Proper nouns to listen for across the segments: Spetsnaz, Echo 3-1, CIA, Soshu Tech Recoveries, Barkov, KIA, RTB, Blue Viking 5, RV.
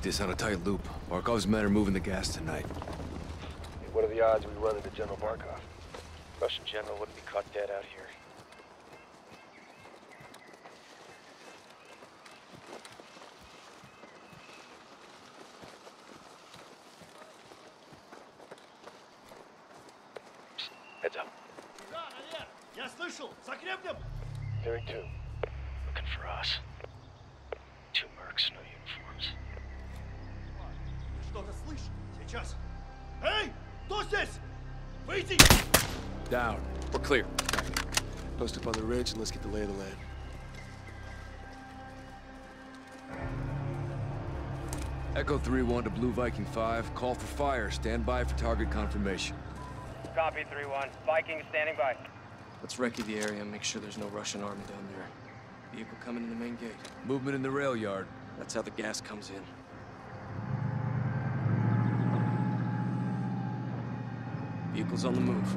keep this on a tight loop. Barkov's men are moving the gas tonight. Hey, what are the odds we run into General Barkov? Russian general wouldn't be caught dead out here. Heads up. Я слышал! За крепнем! Hearing two. Looking for us. Two mercs, no uniforms. Ты что-то слышишь? Сейчас! Эй! Кто здесь? Выйди! Down. We're clear. Post up on the ridge and let's get the lay of the land. Echo 3-1 to Blue Viking 5. Call for fire. Stand by for target confirmation. Copy 3-1. Viking standing by. Let's recce the area and make sure there's no Russian army down there. Vehicle coming in the main gate. Movement in the rail yard. That's how the gas comes in. Vehicle's on the move.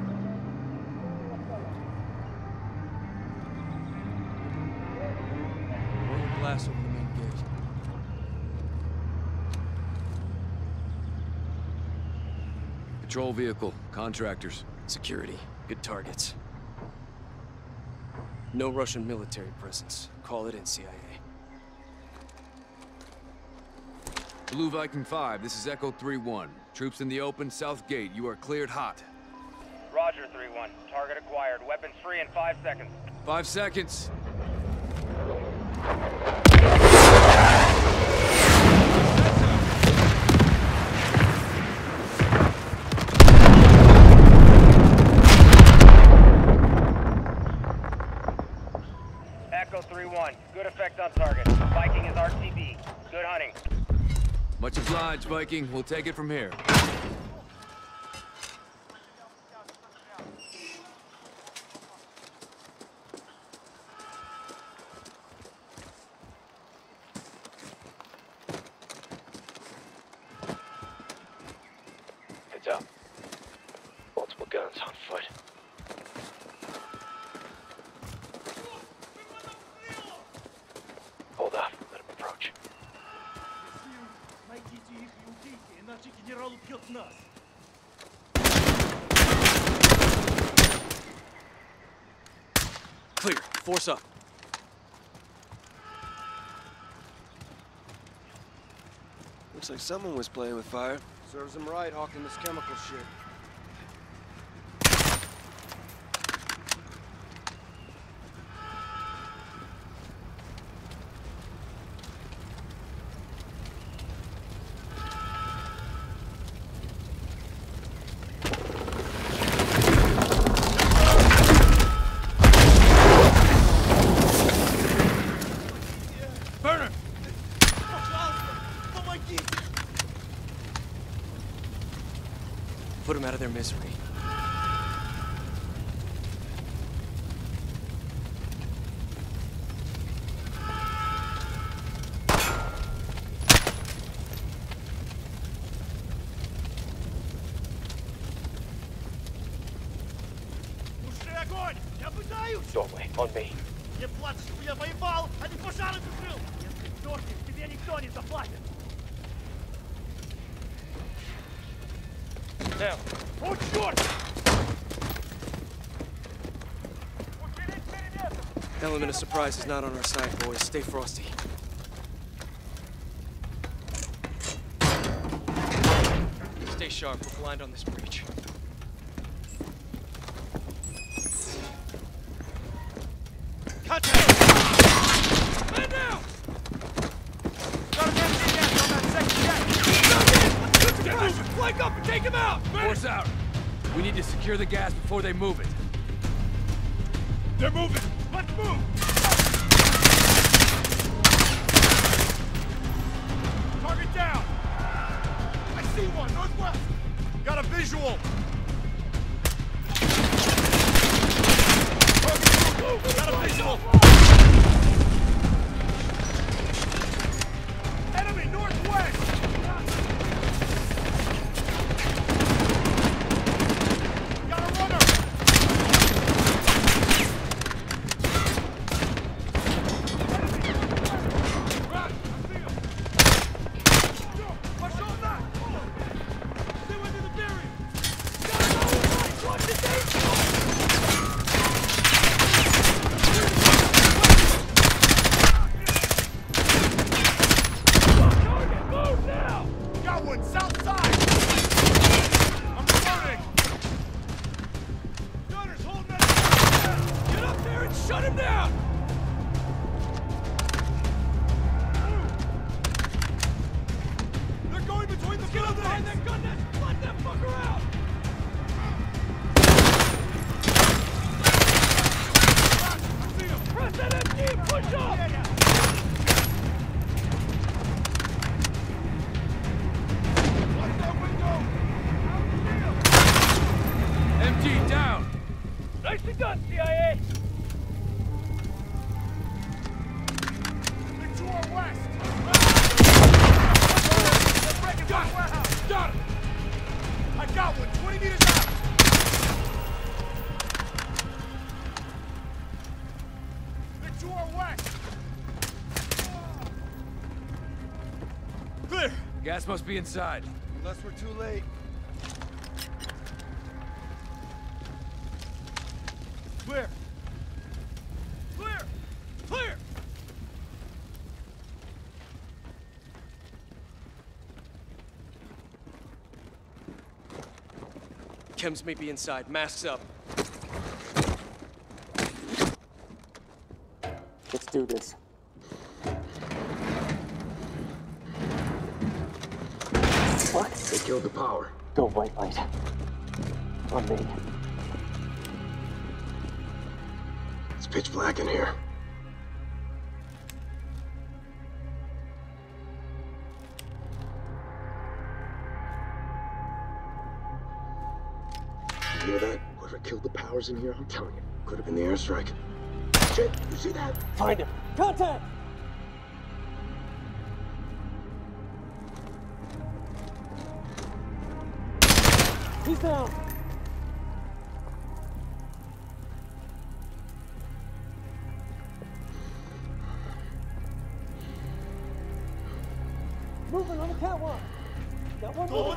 Roll blast over the main gate. Patrol vehicle. Contractors. Security. Good targets. No Russian military presence. Call it in, CIA. Blue Viking 5, this is Echo 3-1. Troops in the open, south gate. You are cleared hot. Roger, 3-1. Target acquired. Weapons free in 5 seconds. 5 seconds. Echo 3-1. Good effect on target. Viking is RTB. Good hunting. Much obliged, Viking. We'll take it from here. Heads up. Multiple guns on foot. Hold up. Let him approach. Clear. Force up. Looks like someone was playing with fire. Serves him right, hawking this chemical shit. Put them out of their misery. Doorway, on me. Down. Oh, short! Element of surprise is not on our side, boys. Stay frosty. Stay sharp. We're blind on this breach. Contact! Man down! Flank up and take him out! Force out! We need to secure the gas before they move it. They're moving! Let's move! Target down! I see one, northwest! Got a visual! Target, got a visual! Enemy, northwest! Gas must be inside. Unless we're too late. Clear. Clear. Clear. Chems may be inside. Masks up. Let's do this. What? They killed the power. Go white light. On me. It's pitch black in here. You hear that? Whoever killed the powers in here, I'm telling you, could have been the airstrike. Shit! You see that? Find him! Contact! He's down! Moving on the catwalk! Got one more!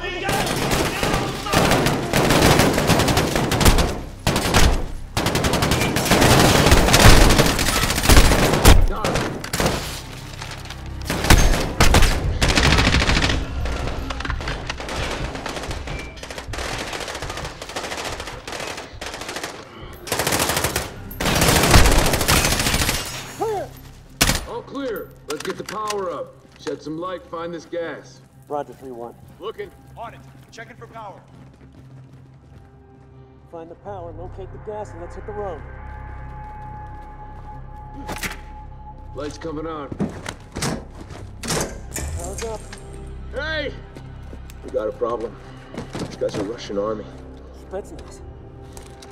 Power up. Shed some light, find this gas. Roger, 3-1. Looking. On it. Checking for power. Find the power, locate the gas, and let's hit the road. Lights coming on. Power's up. Hey! We got a problem. These guys are Russian army. Spetsnaz.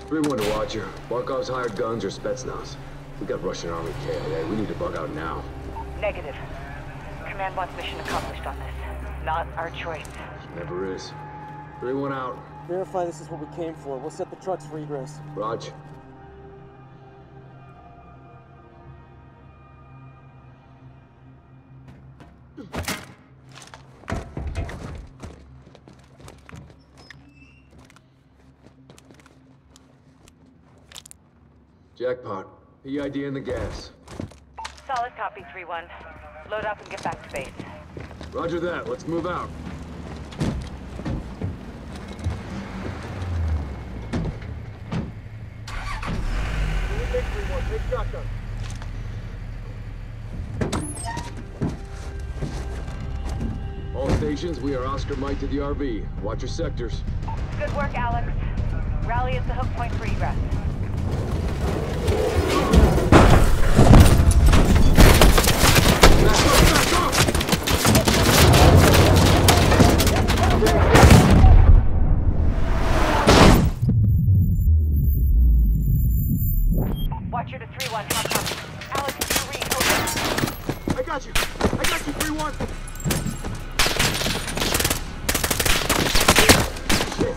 3-1 to watch here. Barkov's hired guns or Spetsnaz. We got Russian army KIA. We need to bug out now. Negative. Command wants mission accomplished on this. Not our choice. Never is. 3-1 out. Verify this is what we came for. We'll set the trucks for egress. Roger. Jackpot. PID in the gas. Solid copy, 3-1. Load up and get back to base. Roger that. Let's move out. Take 3-1. Take shotgun. All stations, we are Oscar Mike to the RV. Watch your sectors. Good work, Alex. Rally is the hook point for egress. Watcher to 3-1, hot copy. Alex, you read, over. I got you, 3-1! Shit!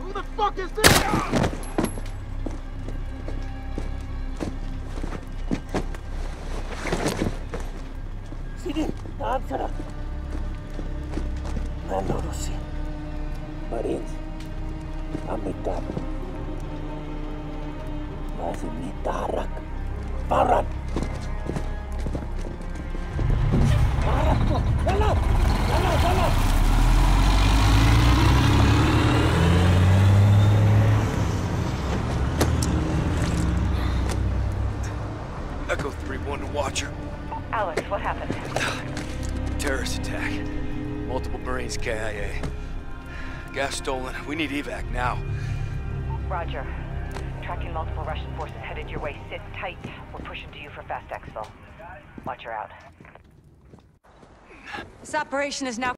Who the fuck is this? Сиди, там сюда! Нанороси. Marines, Amitab, Vasimitarak, Barat, Barat, Barat, Barat, Barat. Echo 3-1 to Watcher. Alex, what happened? Terrorist attack. Multiple Marines KIA. Gas stolen. We need evac now. Roger. Tracking multiple Russian forces headed your way. Sit tight. We're pushing to you for fast exfil. Watch her out. This operation is now...